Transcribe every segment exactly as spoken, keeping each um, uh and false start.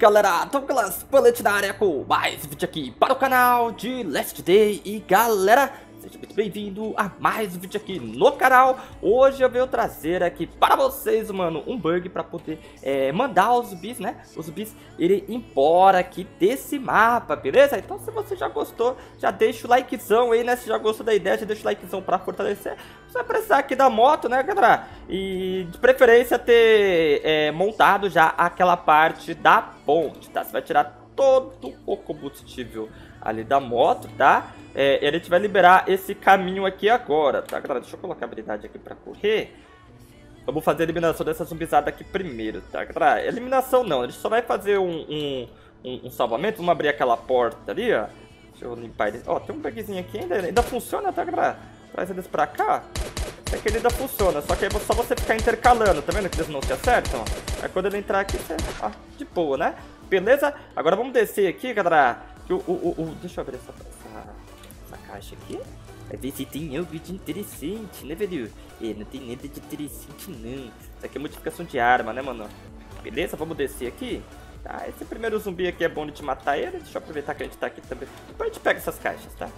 galera, Dolglas Bullet na área com mais vídeo aqui para o canal de Last Day. E galera, seja muito bem-vindo a mais um vídeo aqui no canal. Hoje eu venho trazer aqui para vocês, mano, um bug para poder é, mandar os zumbis, né? Os zumbis irem embora aqui desse mapa, beleza? Então se você já gostou, já deixa o likezão aí, né? Se já gostou da ideia, já deixa o likezão para fortalecer. Você vai precisar aqui da moto, né, galera? E de preferência ter é, montado já aquela parte da ponte, tá? Você vai tirar todo o combustível ali da moto, tá? É, a gente vai liberar esse caminho aqui agora, tá, galera? Deixa eu colocar a habilidade aqui pra correr. Vamos fazer a eliminação dessa zumbizada aqui primeiro, tá, galera? Eliminação não, a gente só vai fazer um, um, um, um salvamento. Vamos abrir aquela porta ali, ó. Deixa eu limpar ele. Ó, tem um bugzinho aqui ainda, ainda funciona, tá, galera? Traz eles pra cá. É que ele ainda funciona, só que é só você ficar intercalando, tá vendo que eles não se acertam? Aí quando ele entrar aqui, você... Ah, de boa, né? Beleza? Agora vamos descer aqui, galera. O, o, o, deixa eu abrir essa, essa, essa caixa aqui. Vai ver se tem algo de interessante, né, velho? É, não tem nada de interessante, não. Isso aqui é modificação de arma, né, mano? Beleza? Vamos descer aqui. Tá, esse primeiro zumbi aqui é bom de matar ele. Deixa eu aproveitar que a gente tá aqui também. Depois a gente pega essas caixas, tá?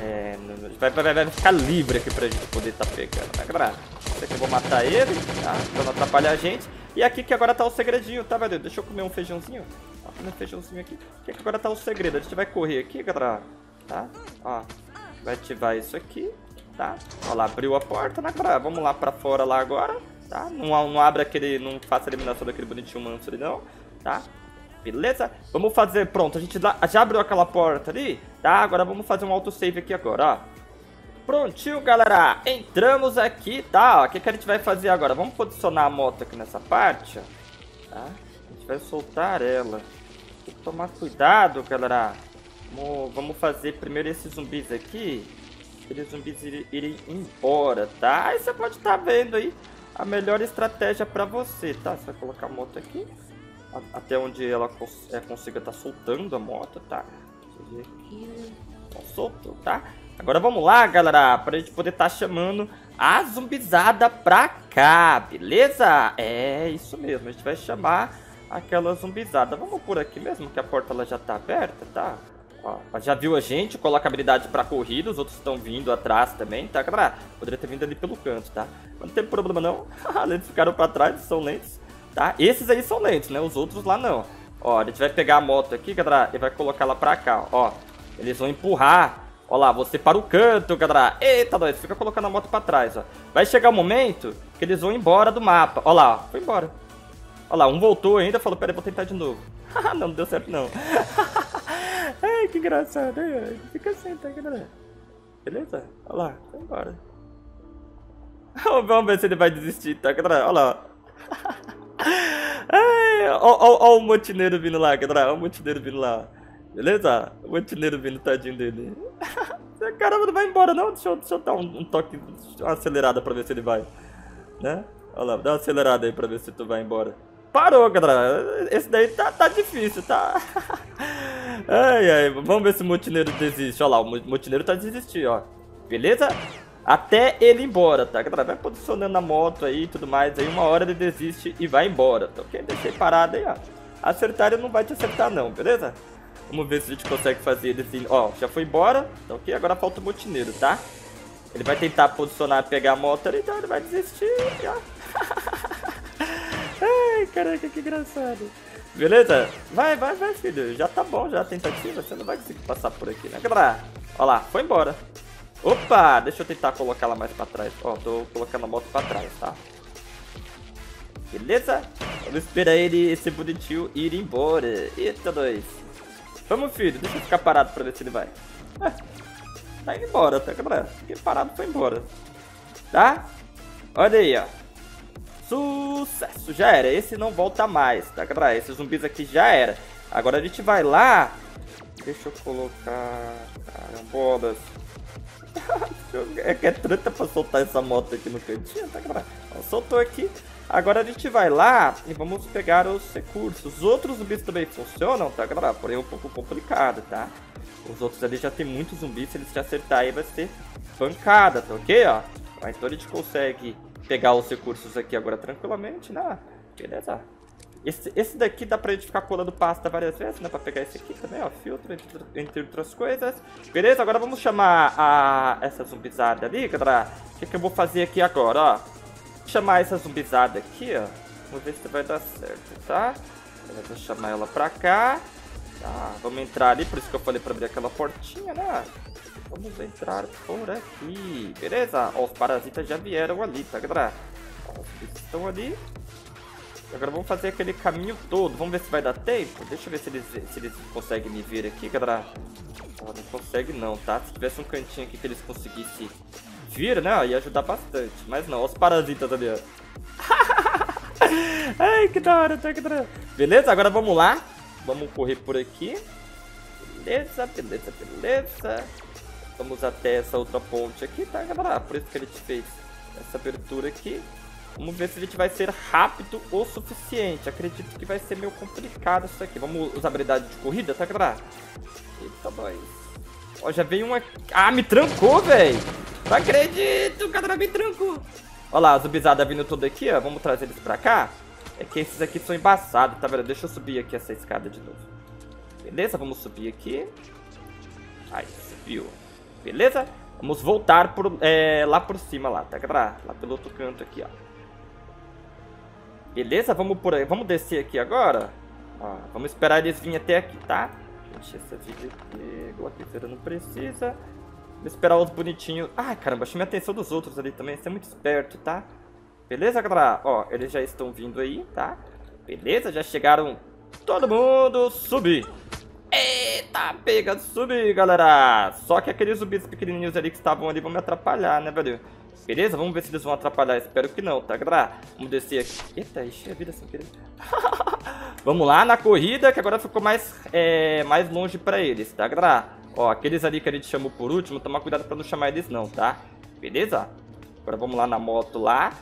É, vai, vai, vai ficar livre aqui pra gente poder tá pegando, tá, galera? Esse aqui eu vou matar ele, tá? Pra não atrapalhar a gente. E aqui que agora tá o segredinho, tá, velho? Deixa eu comer um feijãozinho. Ó, comer um feijãozinho aqui. Aqui que agora tá o segredo. A gente vai correr aqui, galera, tá? Ó, vai ativar isso aqui, tá? Ó lá, abriu a porta, né, galera? Vamos lá pra fora lá agora, tá? Não, não abre aquele, não faça a eliminação daquele bonitinho manso ali, não, tá? Beleza? Vamos fazer, pronto, a gente já abriu aquela porta ali, tá? Agora vamos fazer um autosave aqui agora, ó. Prontinho, galera, entramos aqui, tá? O que que a gente vai fazer agora? Vamos posicionar a moto aqui nessa parte, ó, tá? A gente vai soltar ela. Tem que tomar cuidado, galera. Vamos, vamos fazer primeiro esses zumbis aqui. Eles zumbis irem, irem embora, tá? Aí você pode estar vendo aí a melhor estratégia pra você, tá? Você vai colocar a moto aqui até onde ela cons é, consiga estar tá soltando a moto, tá? Deixa eu ver aqui. Tá solto, tá? Agora vamos lá, galera, pra gente poder estar tá chamando a zumbizada pra cá, beleza? É isso mesmo, a gente vai chamar aquela zumbizada. Vamos por aqui mesmo, que a porta ela já tá aberta, tá? Ó, já viu a gente, coloca a habilidade pra corrida, os outros estão vindo atrás também, tá, galera? Poderia ter vindo ali pelo canto, tá? Mas não tem problema não, eles ficaram pra trás, são lentos. Tá? Esses aí são lentos, né? Os outros lá não. Ó, a gente vai pegar a moto aqui, galera, e vai colocar ela pra cá, ó. Eles vão empurrar. Ó lá, você para o canto, galera. Eita, nós, fica colocando a moto pra trás, ó. Vai chegar um momento que eles vão embora do mapa. Ó lá, ó. Foi embora. Ó lá, um voltou ainda, falou, pera, eu vou tentar de novo. Não, não deu certo, não. Ai, que engraçado. Fica assim, tá, galera? Beleza? Ó lá, foi embora. Vamos ver se ele vai desistir, tá, galera? Ó lá, ó. Olha o montineiro vindo lá, galera. Olha o montineiro vindo lá. Beleza? O montineiro vindo, tadinho dele. Caramba, não vai embora, não. Deixa eu, deixa eu dar um, um toque, uma acelerada pra ver se ele vai. Né? Olha lá, dá uma acelerada aí pra ver se tu vai embora. Parou, galera. Esse daí tá, tá difícil, tá? Ai, ai. Vamos ver se o montineiro desiste. Olha lá, o montineiro tá desistindo, ó. Beleza? Até ele ir embora, tá, galera? Vai posicionando a moto aí e tudo mais. Aí uma hora ele desiste e vai embora, tá, ok? Deixei parado aí, ó. Acertar ele não vai te acertar não, beleza? Vamos ver se a gente consegue fazer ele assim. Ó, já foi embora, tá, ok? Agora falta o motineiro, tá? Ele vai tentar posicionar, pegar a moto ali, então ele vai desistir, ó. Ai, caraca, que engraçado. Beleza? Vai, vai, vai, filho. Já tá bom, já a tentativa. Você não vai conseguir passar por aqui, né, galera? Ó lá, foi embora. Opa, deixa eu tentar colocar ela mais pra trás. Ó, tô colocando a moto pra trás, tá? Beleza? Vamos esperar ele, esse bonitinho, ir embora. Eita, dois. Vamos, filho, deixa eu ficar parado pra ver se ele vai. Ah, tá indo embora, tá, galera? Fiquei parado, foi embora. Tá? Olha aí, ó. Sucesso, já era. Esse não volta mais, tá, galera? Esses zumbis aqui já era. Agora a gente vai lá. Deixa eu colocar... Carambolas. É que é treta pra soltar essa moto aqui no cantinho, tá, galera? Soltou aqui. Agora a gente vai lá e vamos pegar os recursos. Os outros zumbis também funcionam, tá, galera? Porém é um pouco complicado, tá? Os outros ali já tem muitos zumbis. Se eles te acertar aí vai ser pancada, tá ok, ó? Mas então a gente consegue pegar os recursos aqui agora tranquilamente, né? Beleza? Esse, esse daqui dá pra gente ficar colando pasta várias vezes, né? Pra pegar esse aqui também, ó. Filtro, entre, entre outras coisas. Beleza, agora vamos chamar a, essa zumbizada ali, galera. O que, que eu vou fazer aqui agora, ó? Vou chamar essa zumbizada aqui, ó. Vamos ver se vai dar certo, tá? Eu vou chamar ela pra cá. Tá, vamos entrar ali. Por isso que eu falei pra abrir aquela portinha, né? Vamos entrar por aqui. Beleza? Ó, os parasitas já vieram ali, tá, galera? Ó, os estão ali. Agora vamos fazer aquele caminho todo. Vamos ver se vai dar tempo. Deixa eu ver se eles, se eles conseguem me ver aqui, galera. Oh, não consegue não, tá? Se tivesse um cantinho aqui que eles conseguissem vir, né? Ia ajudar bastante. Mas não, os parasitas ali, ó. Ai, que da hora, tá? Que da hora. Beleza, agora vamos lá. Vamos correr por aqui. Beleza, beleza, beleza. Vamos até essa outra ponte aqui, tá, galera? Por isso que a gente fez essa abertura aqui. Vamos ver se a gente vai ser rápido o suficiente. Acredito que vai ser meio complicado isso aqui. Vamos usar a habilidade de corrida, tá, galera? Eita, boy. Ó, já veio uma... Ah, me trancou, velho. Não acredito, galera, me trancou. Ó lá, a zumbizada vindo toda aqui, ó. Vamos trazer eles pra cá. É que esses aqui são embaçados, tá, galera? Deixa eu subir aqui essa escada de novo. Beleza, vamos subir aqui. Aí, subiu. Beleza? Vamos voltar por, é, lá por cima, lá, tá, galera? Lá pelo outro canto aqui, ó. Beleza? Vamos por aí. Vamos descer aqui agora. Ó, vamos esperar eles virem até aqui, tá? Deixa essa vida aqui. Igual aqui, você não precisa. Vamos esperar os bonitinhos. Ai, caramba, chamei a atenção dos outros ali também. Você é muito esperto, tá? Beleza, galera? Ó, eles já estão vindo aí, tá? Beleza? Já chegaram. Todo mundo subir. Eita, pega, subir, galera. Só que aqueles zumbis pequenininhos ali que estavam ali vão me atrapalhar, né, velho? Beleza? Vamos ver se eles vão atrapalhar. Espero que não, tá, galera? Vamos descer aqui. Eita, enchei a vida sem querer. Vamos lá na corrida, que agora ficou mais, é, mais longe pra eles, tá, galera? Ó, aqueles ali que a gente chamou por último, tomar cuidado pra não chamar eles não, tá? Beleza? Agora vamos lá na moto lá.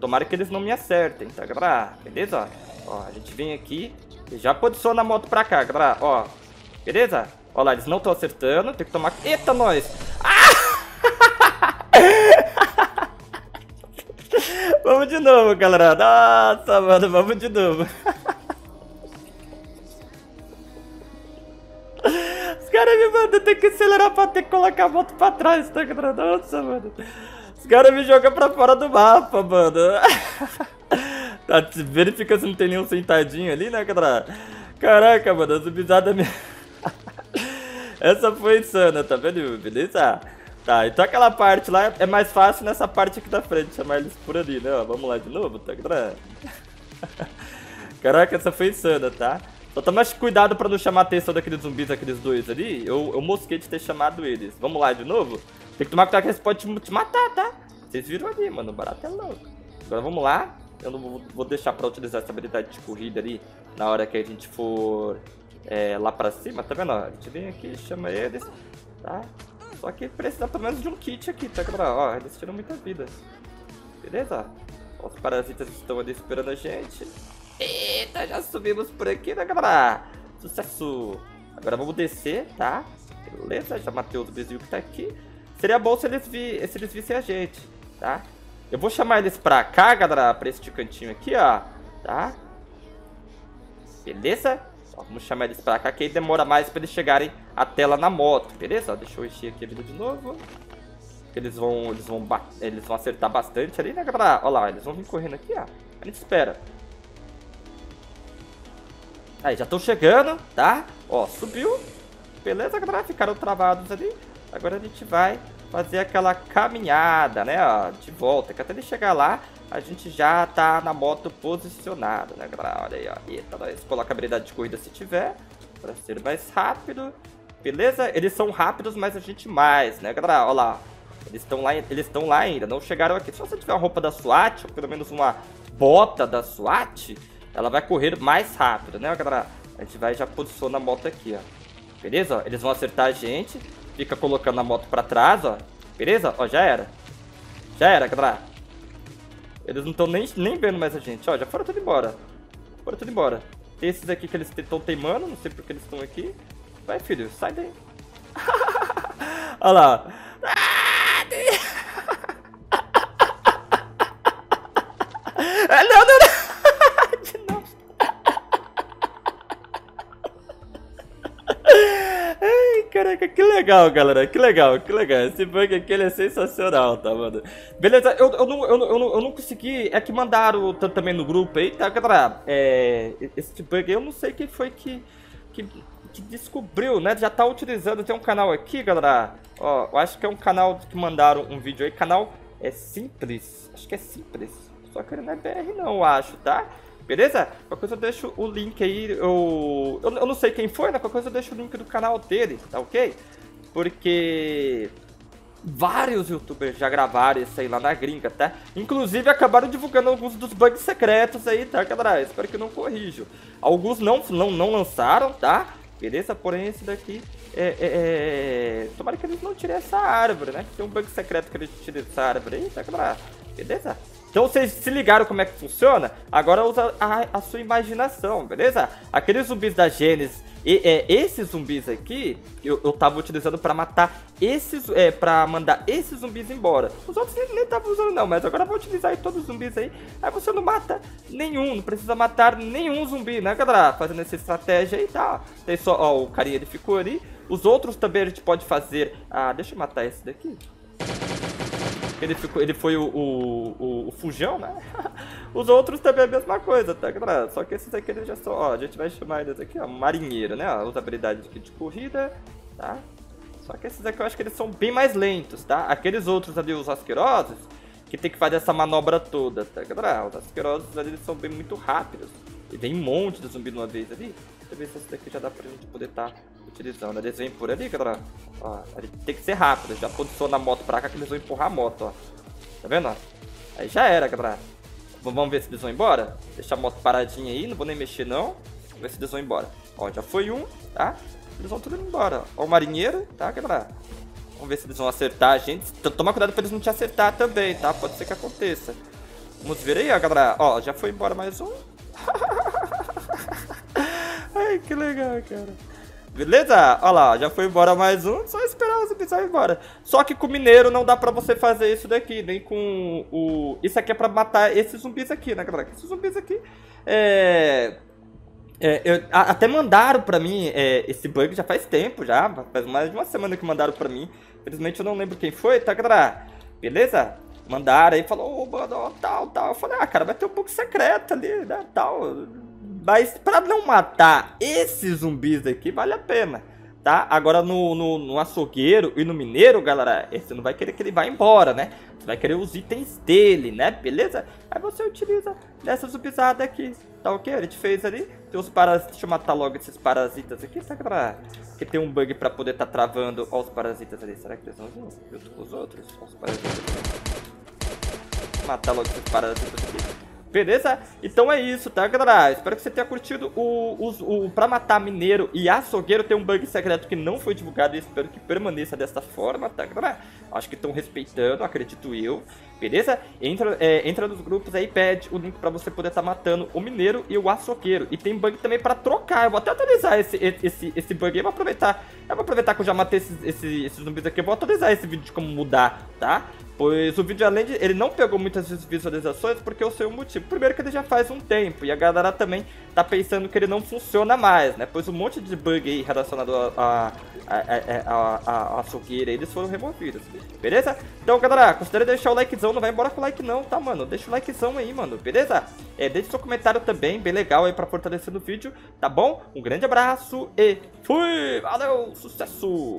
Tomara que eles não me acertem, tá, galera? Beleza? Ó, a gente vem aqui e já posiciona a moto pra cá, galera. Ó, beleza? Ó lá, eles não estão acertando. Tem que tomar... Eita, nós! Ah! Vamos de novo, galera. Nossa, mano, vamos de novo. Os caras me mandam ter que acelerar pra ter que colocar a moto pra trás, tá, galera? Nossa, mano. Os caras me jogam pra fora do mapa, mano. Tá, verifica se não tem nenhum sentadinho ali, né, galera? Caraca, mano, a zumbizada me... Essa foi insana, tá vendo? Beleza? Tá, então aquela parte lá é mais fácil nessa parte aqui da frente, chamar eles por ali, né? Ó, vamos lá de novo, tá, galera? Caraca, essa foi insana, tá? Só toma cuidado pra não chamar a atenção daqueles zumbis, aqueles dois ali. Eu, eu mosquei de ter chamado eles. Vamos lá de novo? Tem que tomar cuidado que eles podem te matar, tá? Vocês viram ali, mano, o barato é louco. Agora vamos lá. Eu não vou deixar pra utilizar essa habilidade de corrida ali na hora que a gente for é, lá pra cima, tá vendo? Ó, a gente vem aqui, chama eles, tá? Só que precisa pelo menos de um kit aqui, tá, galera? Ó, eles tiram muita vida. Beleza? Ó, os parasitas estão ali esperando a gente. Eita, já subimos por aqui, né, galera? Sucesso! Agora vamos descer, tá? Beleza, já matei o vizinho que tá aqui. Seria bom se eles, vi... se eles vissem a gente, tá? Eu vou chamar eles pra cá, galera, pra este cantinho aqui, ó. Tá? Beleza? Ó, vamos chamar eles pra cá, que aí demora mais pra eles chegarem até lá na moto, beleza? Ó, deixa eu encher aqui a vida de novo. Eles vão, eles vão, eles vão acertar bastante ali, né, galera? Olha lá, eles vão vir correndo aqui, ó. A gente espera. Aí, já estão chegando, tá? Ó, subiu. Beleza, galera? Ficaram travados ali. Agora a gente vai fazer aquela caminhada, né, ó, de volta. Que até ele chegar lá, a gente já tá na moto posicionada, né, galera? Olha aí, ó. Eita, nós. Coloca a habilidade de corrida se tiver, pra ser mais rápido. Beleza? Eles são rápidos, mas a gente mais, né, galera? Olha lá. Eles estão lá, eles estão lá ainda, não chegaram aqui. Se você tiver uma roupa da SWAT, ou pelo menos uma bota da SWAT, ela vai correr mais rápido, né, galera? A gente vai já posiciona a moto aqui, ó. Beleza? Ó, eles vão acertar a gente. Fica colocando a moto pra trás, ó. Beleza? Ó, já era. Já era, galera. Eles não estão nem, nem vendo mais a gente, ó. Já foram tudo embora. Foram tudo embora. Tem esses aqui que eles estão teimando. Não sei porque eles estão aqui. Vai, filho. Sai daí. Olha lá. Não, não, não. De novo. legal, galera. Que legal, que legal. Esse bug aqui ele é sensacional, tá, mano? Beleza, eu, eu, não, eu, não, eu, não, eu não consegui. É que mandaram também no grupo aí, tá, galera? É, esse bug aí eu não sei quem foi que, que, que descobriu, né? Já tá utilizando. Tem um canal aqui, galera. Ó, eu acho que é um canal que mandaram um vídeo aí. Canal é simples. Acho que é simples. Só que ele não é B R, não, eu acho, tá? Beleza? Qualquer coisa eu deixo o link aí, eu... eu eu não sei quem foi, né? Qualquer coisa eu deixo o link do canal dele, tá ok? Porque vários youtubers já gravaram isso aí lá na gringa, tá? Inclusive acabaram divulgando alguns dos bugs secretos aí, tá, galera? Espero que não corrijam. Alguns não, não, não lançaram, tá? Beleza? Porém esse daqui é, é, é... tomara que eles não tirem essa árvore, né? Tem um bug secreto que eles tirem essa árvore aí, tá, galera? Beleza? Então vocês se ligaram como é que funciona? Agora usa a, a sua imaginação, beleza? Aqueles zumbis da Gênesis, e, é, esses zumbis aqui, eu, eu tava utilizando pra matar esses, é, pra mandar esses zumbis embora. Os outros nem tava usando não, mas agora eu vou utilizar aí todos os zumbis aí. Aí você não mata nenhum, não precisa matar nenhum zumbi, né, galera? Fazendo essa estratégia aí, tá? Tem só, ó, o carinha ele ficou ali. Os outros também a gente pode fazer... Ah, deixa eu matar esse daqui. Ele, ficou, ele foi o, o, o, o fujão, né? Os outros também é a mesma coisa, tá, galera? Só que esses aqui eles já são... Ó, a gente vai chamar eles aqui, ó, marinheiro, né? Ó, usa habilidade aqui de corrida, tá? Só que esses aqui eu acho que eles são bem mais lentos, tá? Aqueles outros ali, os asquerosos, que tem que fazer essa manobra toda, tá, galera? Os asquerosos ali, eles são bem muito rápidos. E vem um monte de zumbi de uma vez ali. Deixa eu ver se esse daqui já dá pra gente poder estar tá utilizando. Eles vêm por ali, galera. Ó, ele tem que ser rápido. Já posiciona a moto pra cá que eles vão empurrar a moto, ó. Tá vendo, ó? Aí já era, galera. Vamos ver se eles vão embora. Deixa a moto paradinha aí. Não vou nem mexer, não. Vamos ver se eles vão embora. Ó, já foi um, tá? Eles vão tudo embora. Ó, o marinheiro, tá, galera? Vamos ver se eles vão acertar a gente. Toma cuidado pra eles não te acertar também, tá? Pode ser que aconteça. Vamos ver aí, ó, galera. Ó, já foi embora mais um. Ai, que legal, cara. Beleza? Olha lá, já foi embora mais um. Só esperar os zumbis embora. Só que com o mineiro não dá pra você fazer isso daqui. Nem com o... Isso aqui é pra matar esses zumbis aqui, né, galera? Esses zumbis aqui é... é eu... Até mandaram pra mim é... esse bug já faz tempo, já. Faz mais de uma semana que mandaram pra mim. Infelizmente eu não lembro quem foi, tá, galera? Beleza? Mandaram aí, falou, oh, mano, ó, tal, tal. Eu falei, ah, cara, vai ter um bug secreto ali, né, tal... Mas pra não matar esses zumbis aqui, vale a pena, tá? Agora no, no, no açougueiro e no mineiro, galera, você não vai querer que ele vá embora, né? Você vai querer os itens dele, né? Beleza? Aí você utiliza dessa zumbizada aqui, tá ok? A gente fez ali, tem os parasitas, deixa eu matar logo esses parasitas aqui, sabe? Porque tem um bug pra poder tá travando, ó, os parasitas ali, será que eles vão junto com os outros? Ó, os parasitas aqui. Matar logo esses parasitas aqui. Beleza? Então é isso, tá, galera? Espero que você tenha curtido o, o, o Pra Matar Mineiro e Açougueiro. Tem um bug secreto que não foi divulgado e espero que permaneça dessa forma, tá, galera? Acho que estão respeitando, acredito eu. Beleza? Entra, é, entra nos grupos aí, pede o link pra você poder estar tá matando o mineiro e o açougueiro. E tem bug também pra trocar. Eu vou até atualizar esse, esse, esse bug aí. Eu vou aproveitar. Eu vou aproveitar que eu já matei esses, esses, esses zumbis aqui. Eu vou atualizar esse vídeo de como mudar, tá? Pois o vídeo, além de... Ele não pegou muitas visualizações porque eu sei o motivo. Primeiro que ele já faz um tempo e a galera também tá pensando que ele não funciona mais, né? Pois um monte de bug aí relacionado a... a, a, a, a, a açougueira aí, eles foram removidos. Beleza? Então, galera, considere deixar o likezão. Não vai embora com o like não, tá, mano? Deixa o likezão aí, mano. Beleza? É, deixa seu comentário também, bem legal aí pra fortalecer o vídeo, tá bom? Um grande abraço e fui! Valeu! Sucesso!